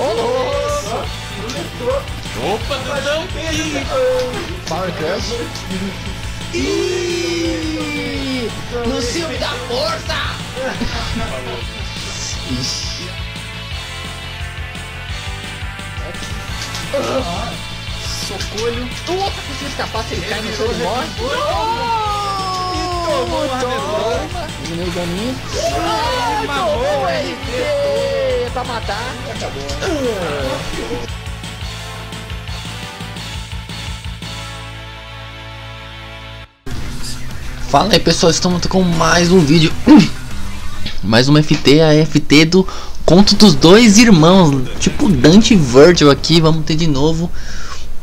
Oh! Opa, não! Power Crush! Iiii! No filme da força! Ixi! Socolho! Opa, consegui escapar, se ele cai no chão e morre! E tomou a derrota! No meio do caminho! Tomou o RP! É pra matar! Acabou! Fala aí pessoal, estamos com mais um vídeo. Mais uma FT, a FT do Conto dos Dois Irmãos. Tipo Dante e Virgil aqui, vamos ter de novo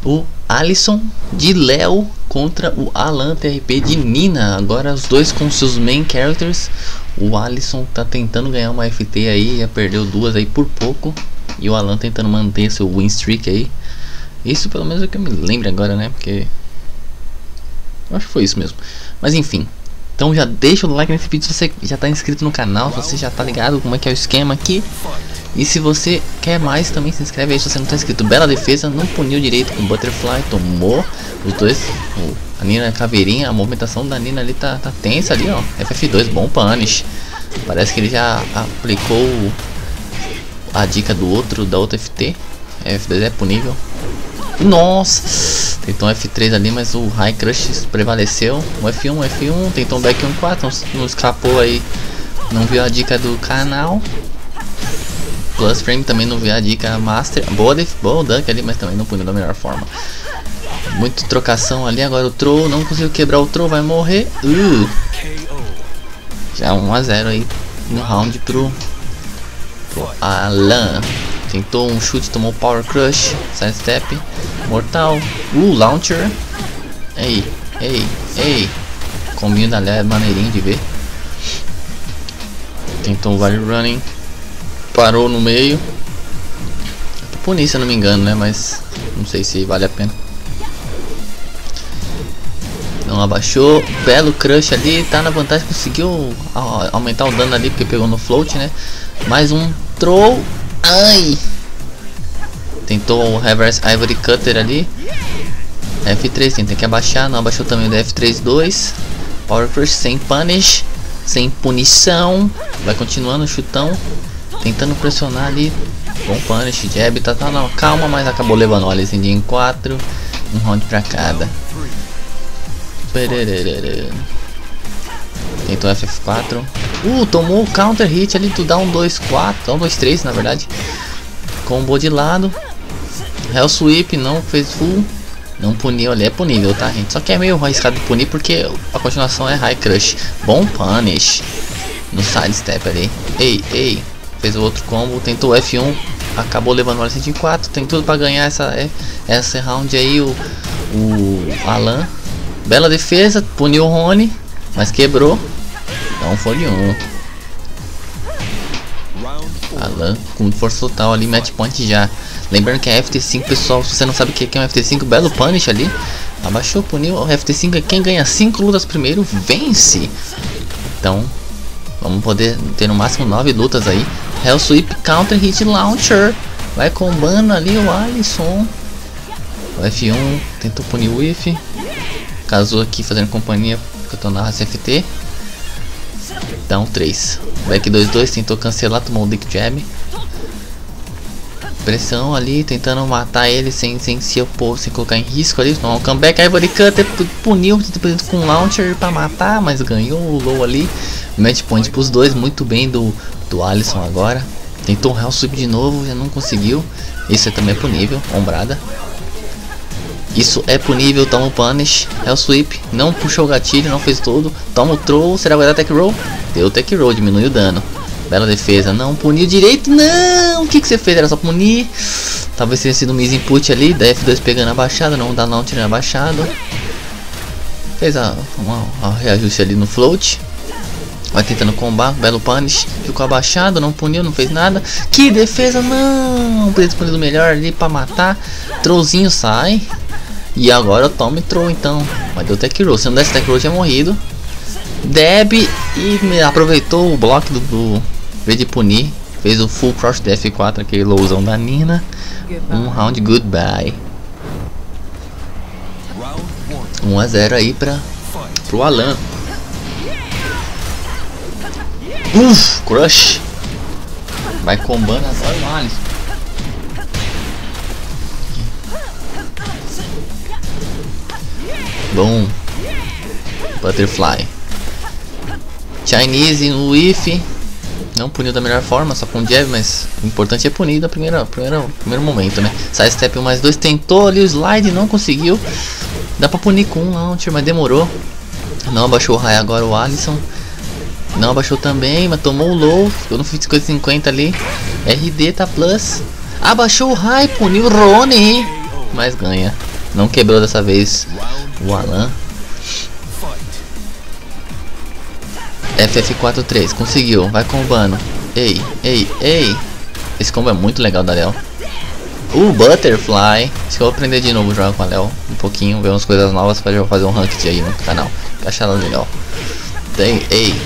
o Allysson de Leo contra o Allan TRP de Nina. Agora os dois com seus main characters. O Allysson tá tentando ganhar uma FT aí, já perdeu duas aí por pouco. E o Allan tentando manter seu win streak aí. Isso pelo menos é o que eu me lembro agora, né? Porque... acho que foi isso mesmo, mas enfim. Então já deixa o like nesse vídeo se você já tá inscrito no canal, se você já tá ligado como é que é o esquema aqui. E se você quer mais também se inscreve aí se você não tá inscrito. Bela defesa, não puniu direito com Butterfly, tomou os dois, a Nina caveirinha, a movimentação da Nina ali tá tensa ali, ó. FF2, bom punish. Parece que ele já aplicou a dica do outro, da outra FT. FF2 é punível. Nossa, tentou um F3 ali, mas o High Crush prevaleceu. Um F1, um F1, tentou um back 1-4, não escapou aí. Não viu a dica do canal. Plus Frame também não viu a dica Master. Boa dunk ali, mas também não puniu da melhor forma. Muito trocação ali, agora o Troll, não conseguiu quebrar o Troll, vai morrer. Já 1-0 aí, um round pro Allan. Tentou um chute, tomou Power Crush, Side Step, Mortal, Launcher. Ei. Combinho da Léa é maneirinho de ver. Tentou um Valley Running, parou no meio. Punir, se eu não me engano, né? Mas não sei se vale a pena. Não abaixou, belo crush ali, tá na vantagem, conseguiu aumentar o dano ali porque pegou no float, né? Mais um Troll. Ai! Tentou o Reverse Ivory Cutter ali. F3, tem que abaixar. Não abaixou também o F3-2. Power Crush sem punish. Sem punição. Vai continuando o chutão. Tentando pressionar ali. Bom punish. Jab, tá não. Calma, mas acabou levando. Olha, Allysson em 4. Um round pra cada. Tentou FF4. Tomou o counter hit ali, tu dá um 2-4, um 2-3 na verdade. Combo de lado. Hell Sweep, não fez full. Não puniu ali, é punível, tá gente? Só que é meio arriscado punir porque a continuação é High Crush. Bom punish. No side step ali. Ei. Fez o outro combo, tentou F1. Acabou levando o Allysson em 4. Tem tudo pra ganhar essa round aí, o Allan. Bela defesa, puniu o Rony, mas quebrou. Então foi de 1. Allan com força total ali, match point já. Lembrando que é FT5, pessoal. Se você não sabe o que é um FT5, belo punish ali. Abaixou, puniu. O FT5 é quem ganha 5 lutas primeiro, vence. Então, vamos poder ter no máximo 9 lutas aí. Hell Sweep, Counter Hit Launcher. Vai combando ali o Allysson. O F1 tentou punir o IF. Casou aqui fazendo companhia porque eu tô na CFT. Dá um 3. Back 2-2, tentou cancelar, tomou um Dick Jab. Pressão ali, tentando matar ele sem colocar em risco ali. Tomou um comeback, Ivory Cutter, puniu com Launcher pra matar, mas ganhou o low ali. Match point pros dois, muito bem do Allysson agora. Tentou um Hell Sweep de novo, já não conseguiu. Isso é também punível, ombrada. Isso é punível, toma o punish, é o sweep, não puxou o gatilho, não fez todo, toma o troll, será que vai dar tech roll? Deu tech roll, diminui o dano. Bela defesa, não puniu direito, não, o que você fez? Era só punir, talvez tenha sido um misinput ali, da F2 pegando a baixada, não dá launch na baixada. Fez um reajuste ali no float, vai tentando combar, belo punish, ficou abaixado, não puniu, não fez nada. Que defesa, não, podia ter punido melhor ali pra matar, trollzinho sai. E agora eu tomo e troll então. Mas deu tech roll. Se não desse tech roll, tinha morrido. Deb e aproveitou o bloco do de punir. Fez o full cross da F4, aquele lowzão da Nina. Um round goodbye. 1-0 aí pro Allan. Uff, crush. Vai combando azar o Allysson. Bom. Butterfly. Chinese no whiff. Não puniu da melhor forma, só com jab, mas o importante é punir no primeiro momento, né? Side step 1 mais 2, tentou ali o slide, não conseguiu. Dá pra punir com um launcher, mas demorou. Não abaixou o Rei agora o Allysson. Não abaixou também, mas tomou o low. Ficou no 50-50 ali. RD tá plus. Abaixou o Rei, puniu o Rony. Mas ganha. Não quebrou dessa vez o Allan. FF4-3, conseguiu, vai combando. Ei, ei, ei. Esse combo é muito legal da Léo. Butterfly. Acho que eu vou aprender de novo jogar com a Léo. Um pouquinho, ver umas coisas novas pra fazer um ranked aí no canal. Achar ela legal. Tem, ei.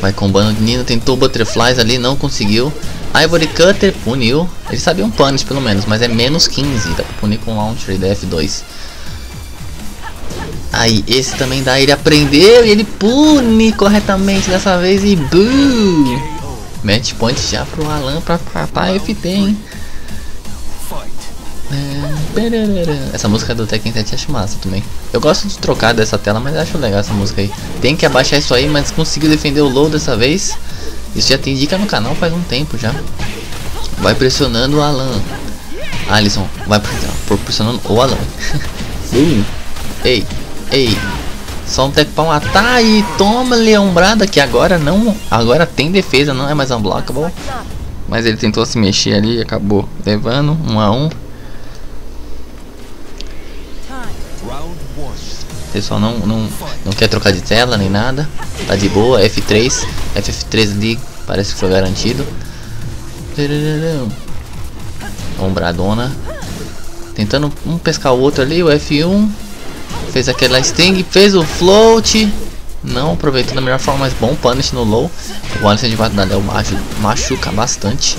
Vai combando. Nina tentou Butterflies ali, não conseguiu. Ivory Cutter, puniu. Ele sabia um punish pelo menos, mas é menos 15. Dá pra punir com Launcher da F2. Aí, esse também dá, ele aprendeu e ele pune corretamente dessa vez e boo! Match point já pro Allan pra catar FT, hein? Essa música do Tekken 7 acho massa também. Eu gosto de trocar dessa tela, mas acho legal essa música aí. Tem que abaixar isso aí, mas conseguiu defender o low dessa vez. Isso já tem dica no canal faz um tempo já. Vai pressionando o Allan. Allysson, vai pressionando o Allan. Ei! Ei, só um tech pra matar e toma-lhe a umbrada que agora não, agora tem defesa, não é mais unblockable. Mas ele tentou se mexer ali e acabou levando, 1-1. O pessoal não quer trocar de tela nem nada, tá de boa, F3, FF3 ali parece que foi garantido. Umbradona, tentando um pescar o outro ali, o F1. Fez aquela sting, fez o float. Não aproveitou da melhor forma, mas bom punish no low. O Allysson de baixo da Léo machuca bastante.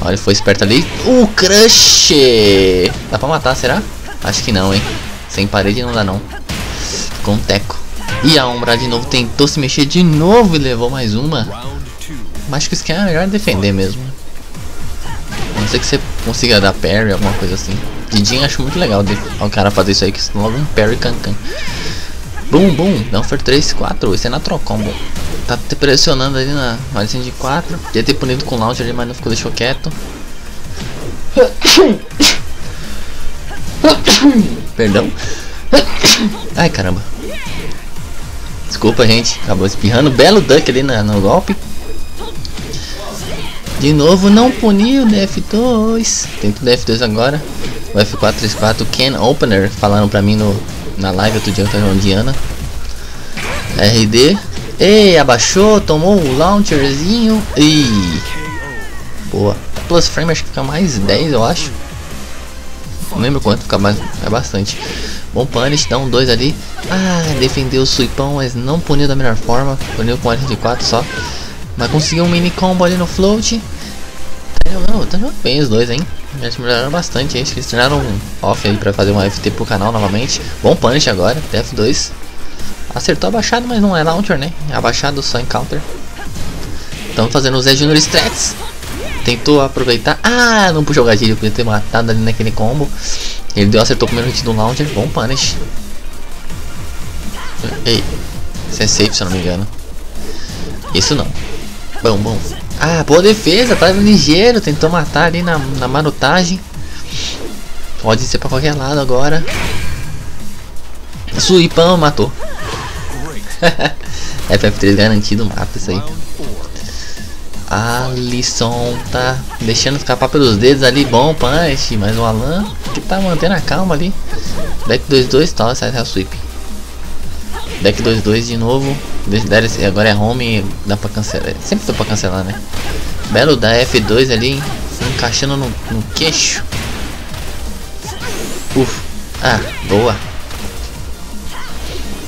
Olha, ele foi esperto ali. O crush! Dá pra matar, será? Acho que não, hein? Sem parede não dá não. Ficou um teco. E a Umbra de novo tentou se mexer de novo e levou mais uma. Mas acho que isso que é melhor defender mesmo. A não ser que você consiga dar parry, alguma coisa assim. Didinho acho muito legal o cara fazer isso aí, que logo um parry cancan. Boom, boom, Downfer 3, 4, isso é na trocombo. Tá pressionando ali na Allysson de 4. Ia ter punido com o launcher ali, mas não ficou, deixou quieto. Perdão. Ai caramba. Desculpa gente, acabou espirrando. Belo duck ali no golpe. De novo, não puniu o DF2. Tenta o DF2 agora. O F434 Can Opener. Falaram pra mim na live outro dia, eu tava jogando Diana. RD. Ei, abaixou. Tomou o launcherzinho. Ei. Boa. Plus frame acho que fica mais 10, eu acho. Não lembro quanto, fica mais. É bastante. Bom punish, dá um 2 ali. Ah, defendeu o suipão, mas não puniu da melhor forma. Puniu com R4 só. Mas conseguiu um mini combo ali no float. Tá jogando bem os dois, hein? Eles melhoraram bastante, hein? Acho que eles treinaram um off aí pra fazer uma FT pro canal novamente. Bom punish agora, DF2. Acertou abaixado, mas não é launcher, né? Abaixado só em counter. Estamos fazendo o Zé Junior Strats. Tentou aproveitar. Ah, não puxou o gatilho, podia ter matado ali naquele combo. Ele acertou o primeiro hit do launcher. Bom punish. Ei, isso é safe se eu não me engano. Isso não. Bom, bom. Ah, boa defesa, tá ligeiro, tentou matar ali na marotagem. Pode ser pra qualquer lado agora. Suipão, matou. FF3 garantido, mata isso aí. Allysson tá deixando escapar pelos dedos ali, bom punch, mas o Allan que tá mantendo a calma ali. Deck 2-2, tá, sai da sweep. Deck 2-2 de novo. Agora é home, dá pra cancelar. Sempre foi pra cancelar, né? Belo da F2 ali, hein? Encaixando no queixo. Ufa. Ah, boa.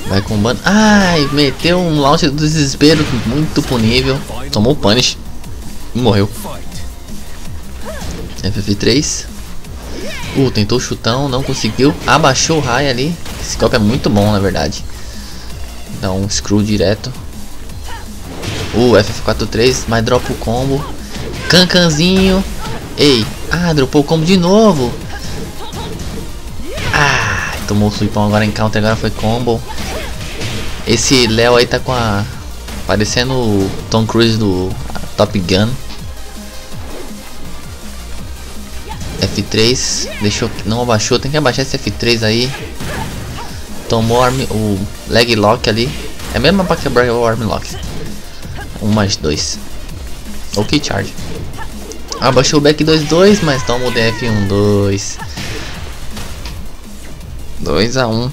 Vai combando. Ai, meteu um launch do desespero. Muito punível. Tomou punish. Morreu. FF3. Tentou o chutão, não conseguiu. Abaixou o raio ali. Esse golpe é muito bom, na verdade. Dá um screw direto. FF4-3, mas dropa o combo. Cancanzinho. Ei, dropou o combo de novo. Tomou o suipão agora em counter, agora foi combo. Esse Léo aí tá com a... parecendo o Tom Cruise do Top Gun. F3, deixou, não abaixou, tem que abaixar esse F3 aí. Tomou o leg lock ali. É mesmo pra quebrar o arm lock. 1 mais 2. Ok, charge. Abaixou o back 2-2, mas tomou o DF 1-2. 2-1.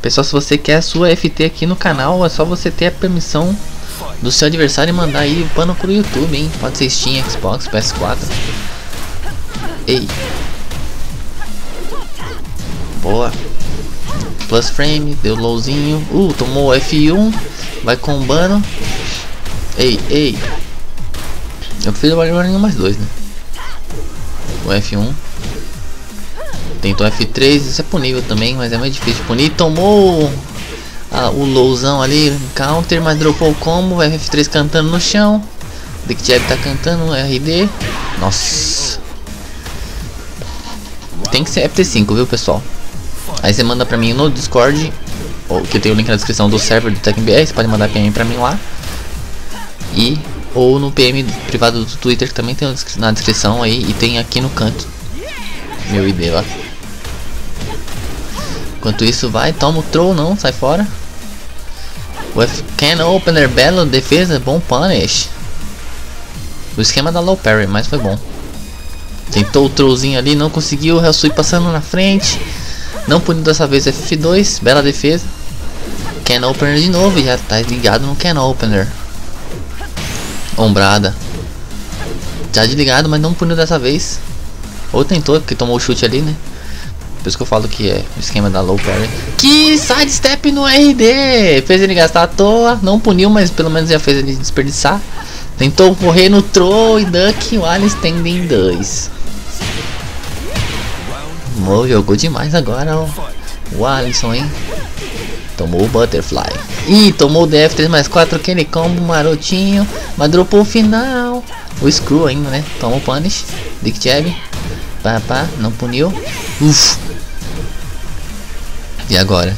Pessoal, se você quer a sua FT aqui no canal, é só você ter a permissão do seu adversário e mandar aí o pano pro YouTube, hein? Pode ser Steam, Xbox, PS4. Ei. Boa. Plus frame, deu lowzinho. Tomou F1. Vai combando. Ei, ei. Eu prefiro o Allysson mais 2, né? O F1. Tentou F3, isso é punível também, mas é mais difícil de punir. Tomou o lowzão ali, counter, mas dropou o combo. F3 cantando no chão. Dick Jab tá cantando, RD. Nossa. Tem que ser FT5, viu, pessoal? Aí você manda pra mim no Discord, ou que eu tenho o link na descrição do server do TekkenBR. Você pode mandar PM pra mim lá. Ou no PM privado do Twitter, que também tem na descrição aí. E tem aqui no canto meu ID lá. Enquanto isso, vai, toma o troll, não, sai fora. O Can Opener, belo, defesa, bom punish. O esquema da low parry, mas foi bom. Tentou o trollzinho ali, não conseguiu. Hellsui passando na frente. Não puniu dessa vez, F2, bela defesa. Can Opener de novo, já tá ligado no Can Opener. Ombrada. Já desligado, mas não puniu dessa vez. Ou tentou, porque tomou o chute ali, né? Por isso que eu falo que é o esquema da low parry. Que sidestep no RD! Fez ele gastar à toa. Não puniu, mas pelo menos já fez ele desperdiçar. Tentou correr no troll e duck. O Allysson tende em 2. Jogou demais agora, ó. O Allysson, hein? Tomou o Butterfly. Tomou o DF 3 mais 4, aquele combo marotinho. Mas dropou o final. O Screw ainda, né? Tomou o Punish. Dick Jab. Pá, não puniu. E agora?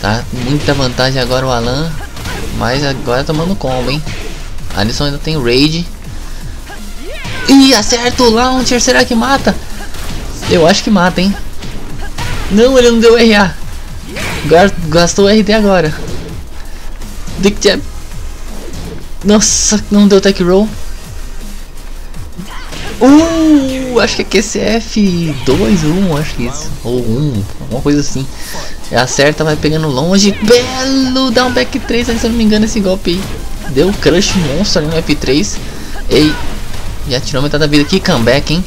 Tá muita vantagem agora o Allan. Mas agora tomando combo, hein? Allysson ainda tem Raid. Acerta o Launcher. Será que mata? Eu acho que mata, hein? Não, ele não deu RA. Gastou RD agora. Dick Jab. Nossa, não deu tech roll. Acho que é QCF 2-1, acho que isso. Ou 1, alguma coisa assim. Acerta, vai pegando longe. Belo, dá um back 3, se eu não me engano esse golpe aí. Deu crush monstro ali no F3. Ei, já tirou metade da vida aqui, comeback, hein?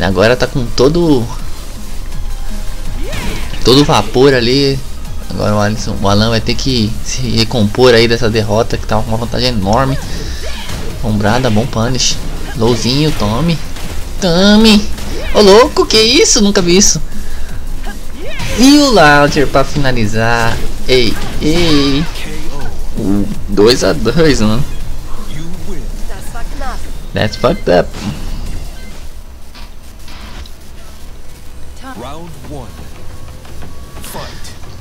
Agora tá com todo vapor ali. Agora o Allan vai ter que se recompor aí dessa derrota, que tá com uma vantagem enorme. Ombrada, bom punish. Lowzinho, tome. Ô louco, que isso? Nunca vi isso. E o launcher pra finalizar. Ei. 2-2, mano. That's fucked up.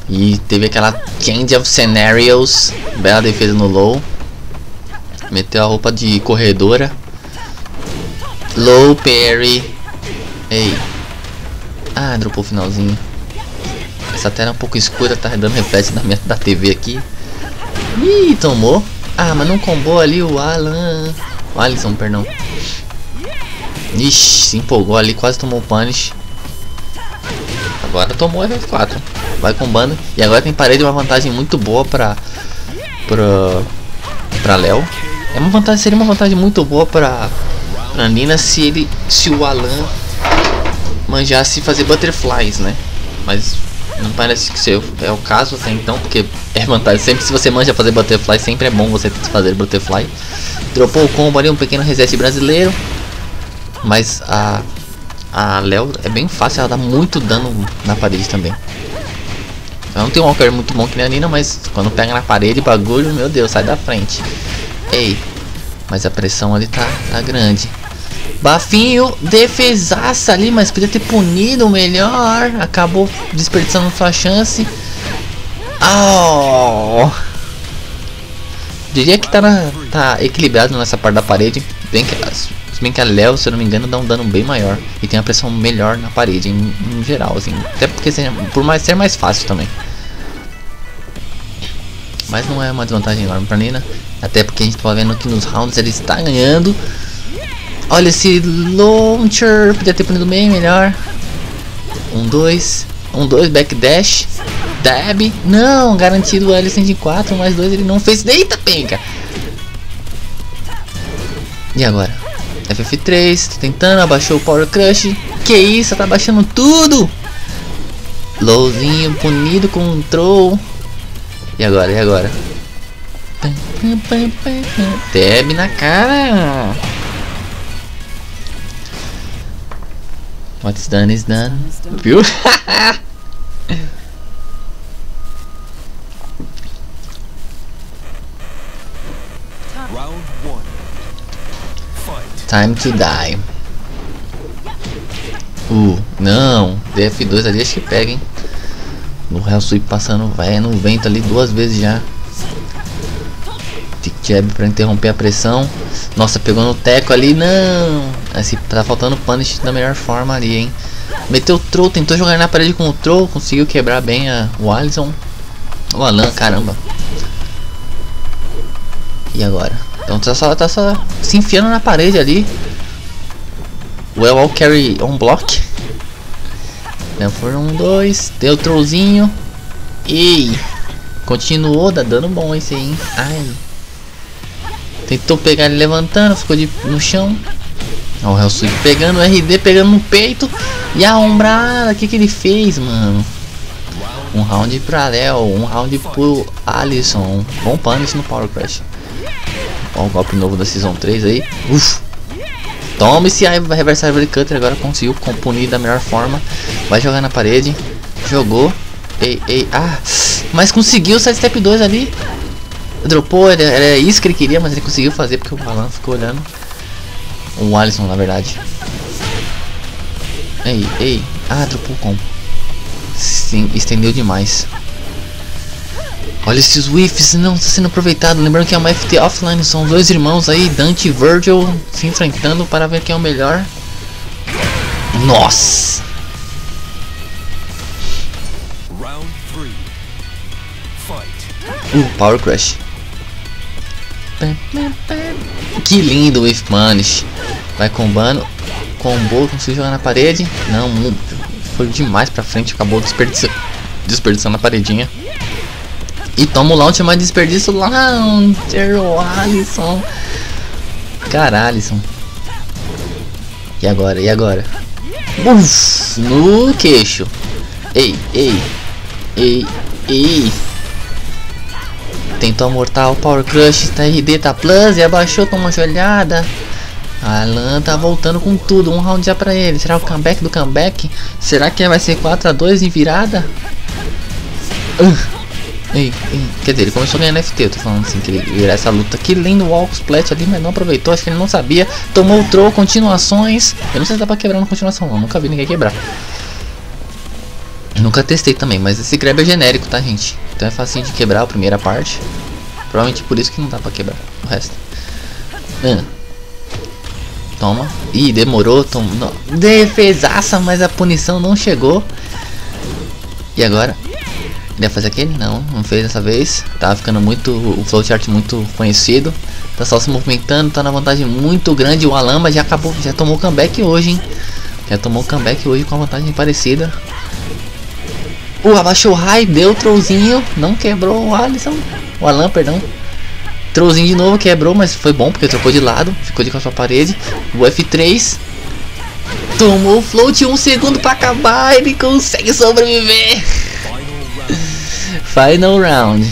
E teve aquela change of scenarios. Bela defesa no low. Meteu a roupa de corredora. Low parry. Ei. Dropou o finalzinho. Essa tela é um pouco escura, tá dando reflexo na minha da TV aqui. Tomou. Mas não combou ali o Allysson, perdão. Ixi, se empolgou ali, quase tomou o punish. Agora tomou o F4. Vai combando. E agora tem parede, uma vantagem muito boa pra Léo. Seria uma vantagem muito boa pra Nina se o Allan manjasse fazer butterflies, né? Mas Não parece que é o caso até então, porque é vantagem. Sempre se você manja fazer butterfly, sempre é bom você fazer butterfly. Dropou o combo ali, um pequeno reset brasileiro. Mas a Léo é bem fácil, ela dá muito dano na parede também. Ela não tem um walker muito bom que nem a Nina, mas quando pega na parede, bagulho, meu Deus, sai da frente. Ei, mas a pressão ali tá grande. Bafinho, defesaça ali, mas podia ter punido melhor. Acabou desperdiçando sua chance. Oh. Diria que tá equilibrado nessa parte da parede. Se bem que a Léo, se eu não me engano, dá um dano bem maior. E tem uma pressão melhor na parede em geral, assim. Até porque por mais ser mais fácil também. Mas não é uma desvantagem enorme pra Nina. Até porque a gente tá vendo que nos rounds ele está ganhando. Olha esse launcher, podia ter punido bem melhor. 1, 2, 1, 2, backdash, dab, não, garantido o Allysson de 4, mais 2 ele não fez. Eita penca! E agora? FF3, tô tentando, abaixou o Power Crush. Que isso, tá abaixando tudo! Lowzinho, punido com um troll. E agora, e agora? Dab na cara! What's done is done. Viu? Time to die. Não. DF2 ali, acho que pega, hein? No Hell Sweep passando, vai no vento ali duas vezes já. Tic jab pra interromper a pressão. Nossa, pegou no teco ali, não. Esse, tá faltando punish da melhor forma ali, hein. Meteu o troll, tentou jogar na parede com o troll. Conseguiu quebrar bem o Allysson. O Allan, caramba. E agora? Então tá só se enfiando na parede ali. Well, I'll carry on block. Não, foram 1, 2. Deu o trollzinho. E continuou, dá dano bom esse aí, hein. Ai. Tentou pegar ele levantando, ficou no chão. Ó, o Hellsweep pegando, o RD pegando no peito. E a ombrada, o que ele fez, mano? Um round pra Léo, um round pro Allysson. Bom punish no Power Crash. Ó, o golpe novo da Season 3 aí. Uf! Toma esse Reverse Ivory Cutter, agora conseguiu compunir da melhor forma. Vai jogar na parede. Jogou. Ei, ah! Mas conseguiu o sidestep 2 ali. Dropou, era isso que ele queria, mas ele conseguiu fazer porque o Allan ficou olhando. O Allysson, na verdade. Ei. Ah, dropou o combo. Sim, estendeu demais. Olha esses whiffs, não está sendo aproveitado. Lembrando que é uma FT offline, são dois irmãos aí, Dante e Virgil, se enfrentando para ver quem é o melhor. Nossa! Round 3. Fight. Power Crash. Que lindo o Wave Punish. Vai combando. Combou, conseguiu jogar na parede. Não, foi demais pra frente. Acabou desperdiçando a paredinha. E toma o launch, mas desperdício o launcher. O Allysson. Caralho, Allysson. E agora? E agora? Uf, no queixo. Ei. Tentou amortar o Power Crush, tá RD, tá plus, e abaixou, toma uma joelhada. Allan tá voltando com tudo, um round já pra ele. Será o comeback do comeback? Será que vai ser 4-2 em virada? Quer dizer, ele começou a ganhar NFT, eu tô falando assim, que ele virar essa luta. Que lindo o Walk Splat ali, mas não aproveitou, acho que ele não sabia. Tomou o troll, continuações. Eu não sei se dá pra quebrar uma continuação, não, nunca vi ninguém quebrar. Nunca testei também, mas esse grab é genérico, tá, gente? Então é facinho de quebrar a primeira parte. Provavelmente por isso que não dá pra quebrar o resto. Toma. Ih, demorou. Toma. Defesaça, mas a punição não chegou. E agora? Ele ia fazer aquele? Não fez dessa vez. Tava ficando muito... o flowchart muito conhecido. Tá só se movimentando, tá na vantagem muito grande. O Allan, mas já acabou, já tomou comeback hoje, hein? Já tomou comeback hoje com a vantagem parecida. Abaixou o high, deu o trollzinho, não quebrou o Allysson, o Allan, perdão. Trollzinho de novo, quebrou, mas foi bom porque trocou de lado, ficou de costas pra parede. O F3 tomou o float, um segundo pra acabar, ele consegue sobreviver. Final round.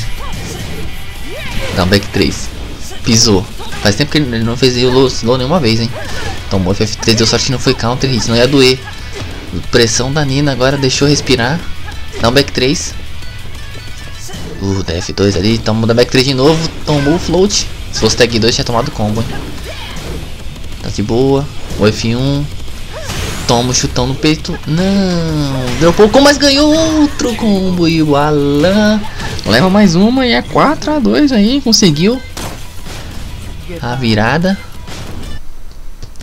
Dá um back 3. Pisou. Faz tempo que ele não fez o slow nenhuma vez, hein. Tomou F3, deu sorte que não foi counter hit, senão ia doer. Pressão da Nina agora, deixou respirar. Dá um back 3. Da F2 ali, tomou da back 3 de novo. Tomou o float. Se fosse tag 2 tinha tomado combo, hein. Tá de boa. O F1. Toma um chutão no peito. Não. Deu pouco, mas ganhou outro combo. E o Allan leva mais uma. E é 4-2 aí. Conseguiu a virada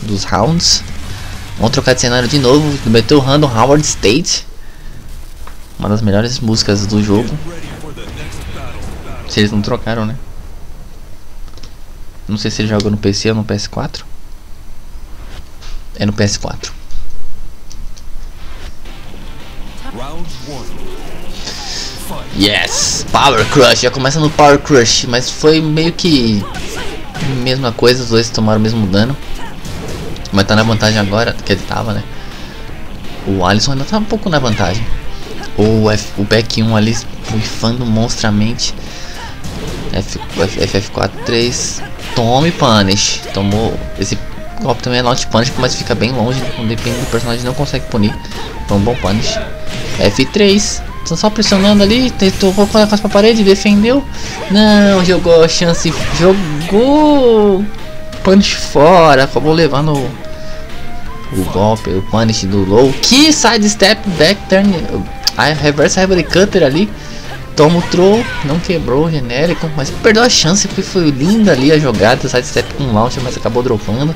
dos rounds. Vamos trocar de cenário de novo. Meteu o Random Howard State. Uma das melhores músicas do jogo. Se eles não trocaram, né? Não sei se ele joga no PC ou no PS4. É no PS4. Yes! Power Crush! Já começa no Power Crush, mas foi meio que mesma coisa, os dois tomaram o mesmo dano. Mas tá na vantagem agora, que ele tava, né? O Allysson ainda tá um pouco na vantagem. O back 1 ali rifando monstramente. FF4-3. Tome punish. Tomou. Esse golpe também é not punish, mas fica bem longe. Depende do personagem, não consegue punir. Foi um bom punish. F3. Estão só pressionando ali. Tentou colocar com as parede. Defendeu. Não, jogou a chance. Jogou punish fora. Acabou levando o golpe. O punish do low. Que side step back turn. A reverse heavy cutter ali. Toma o troll, não quebrou o genérico, mas perdeu a chance porque foi linda ali a jogada, sidestep com launch, mas acabou dropando.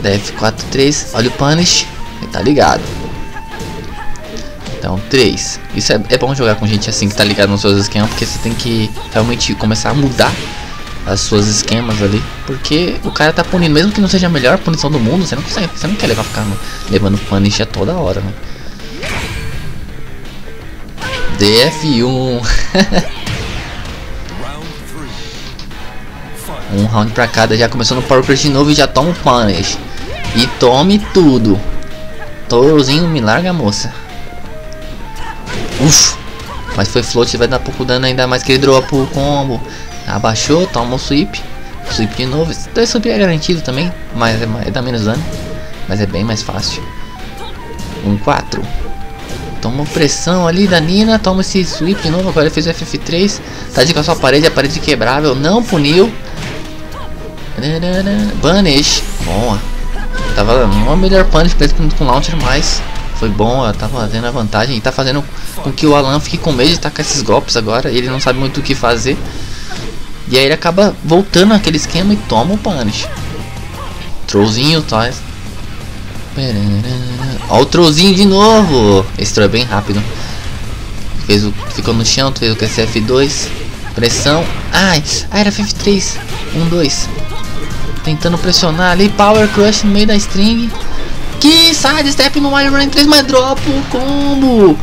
DF4-3, olha o punish, ele tá ligado. Então 3, isso é bom jogar com gente assim que tá ligado nos seus esquemas, porque você tem que realmente começar a mudar as suas esquemas ali, porque o cara tá punindo, mesmo que não seja a melhor punição do mundo, você não consegue, você não quer ficar levando punish a toda hora, né? DF1. Um round pra cada. Já começou no Power Crush de novo e já toma o punish. E tome tudo. Tourozinho, me larga, moça. Uff. Mas foi float, vai dar pouco dano ainda mais que ele dropa o combo. Abaixou, toma o sweep. Sweep de novo. Esse sweep é garantido também, mas dá menos dano. Mas é bem mais fácil. 1-4. Toma pressão ali da Nina, toma esse sweep de novo, agora ele fez o FF3. Tá de com a sua parede, a parede quebrável, não puniu. Punish, boa. Tava uma melhor punish com launcher, mas foi bom, ela tá fazendo a vantagem. E tá fazendo com que o Allan fique com medo de tacar esses golpes agora, ele não sabe muito o que fazer. E aí ele acaba voltando naquele esquema e toma o punish. Trollzinho, tá? Ó o trollzinho de novo. Esse troll é bem rápido. Fez o, ficou no chão, fez o QCF2. Pressão. Ai, era FF3. 1-2. Tentando pressionar ali. Power Crush no meio da string. Que side step no Wild Run 3, mas dropa o combo.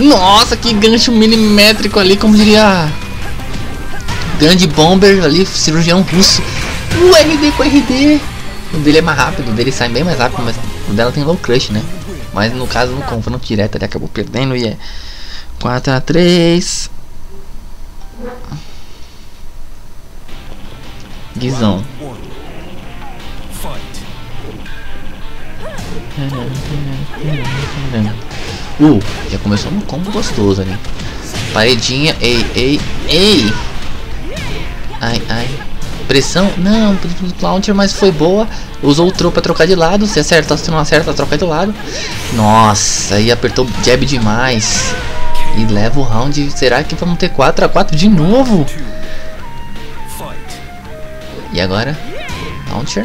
Nossa, que gancho milimétrico ali, como diria. Grande bomber ali, cirurgião russo. O RD com RD. O dele é mais rápido, o dele sai bem mais rápido, mas o dela tem low crush, né? Mas no caso, no confronto direto, ele acabou perdendo e é 4-3. Guizão. Já começou um combo gostoso ali. Paredinha, ei. Ai. Pressão, não, launcher, mas foi boa. Usou o troll pra trocar de lado. Se acerta, se não acerta, troca de lado. Nossa, aí apertou jab demais. E leva o round. Será que vamos ter 4-4 de novo? E agora? Launcher?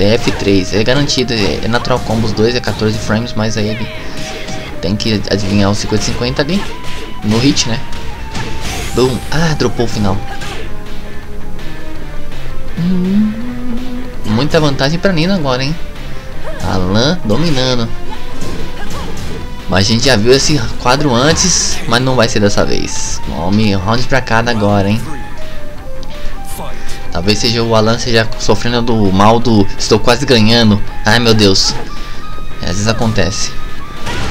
TF3, é garantido. É natural combo os dois, é 14 frames. Mas aí ele tem que adivinhar os 50-50 ali. No hit, né? Boom. Ah, dropou o final. Muita vantagem pra Nina agora, hein? Allan dominando. Mas a gente já viu esse quadro antes, mas não vai ser dessa vez. Homem, round pra cada agora, hein? Talvez seja o Allan seja sofrendo do mal do estou quase ganhando. Ai, meu Deus. às vezes acontece.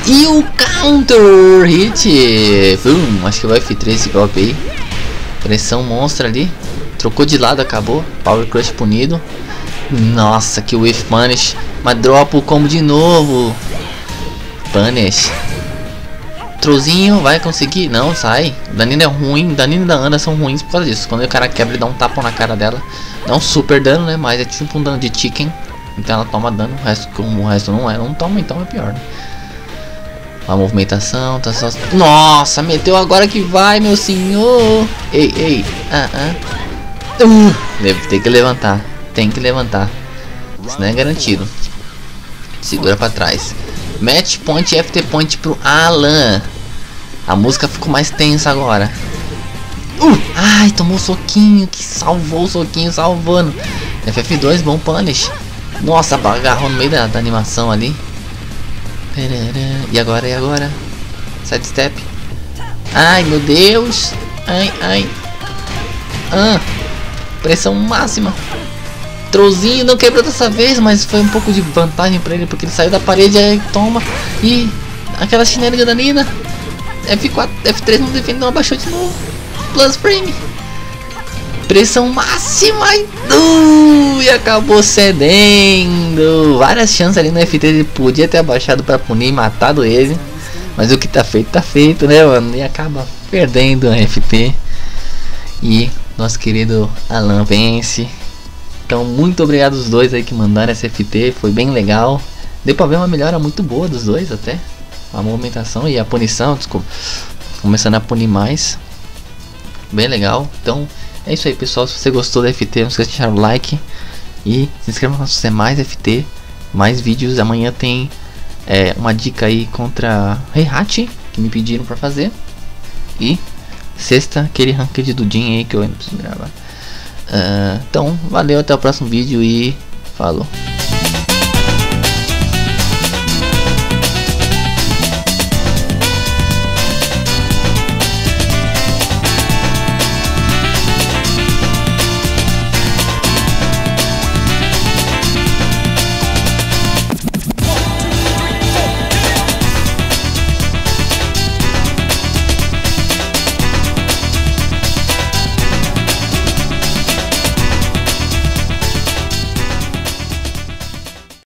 E o counter hit. Acho que vai F3 esse golpe aí. Pressão monstra ali. Trocou de lado, acabou. Power Crush punido. Nossa, que wave punish. Mas dropa o combo de novo. Punish. Trollzinho, vai conseguir? Não, sai. Da Nina é ruim. Da Nina e da Ana são ruins por causa disso. Quando o cara quebra, ele dá um tapão na cara dela. Dá um super dano, né? Mas é tipo um dano de chicken. Então ela toma dano. O resto, como o resto não é, não toma, então é pior, né? A movimentação, tá só... Nossa, meteu agora que vai, meu senhor. Ei, ei. Tem que levantar. Tem que levantar. Isso não é garantido. Segura pra trás. Match point e FT point pro Allan. A música ficou mais tensa agora. Ai, tomou soquinho. Que salvou o soquinho, salvando. FF2, bom punish. Nossa, agarrou no meio da animação ali. E agora, Sidestep. Ai, meu Deus. Ai, ai. Pressão máxima. Trollzinho não quebrou dessa vez, mas foi um pouco de vantagem pra ele, porque ele saiu da parede, aí toma. E aquela chinela da Nina. F4, F3 não defende, não abaixou de novo. Plus frame. Pressão máxima. E acabou cedendo. Várias chances ali no F3, ele podia ter abaixado pra punir e matado ele. Mas o que tá feito, né, mano? E acaba perdendo a FT. E nosso querido Allan vence. Então muito obrigado os dois aí que mandaram essa FT, foi bem legal. Deu pra ver uma melhora muito boa dos dois até. A movimentação e a punição, desculpa. Começando a punir mais. Bem legal. Então é isso aí, pessoal. Se você gostou da FT, não esqueça de deixar o like. E se inscreva no canal se você mais FT, mais vídeos. Amanhã tem uma dica aí contra Heihachi, que me pediram pra fazer. E sexta, aquele ranked do Jin aí que eu ainda preciso gravar. Então, valeu, até o próximo vídeo e falou.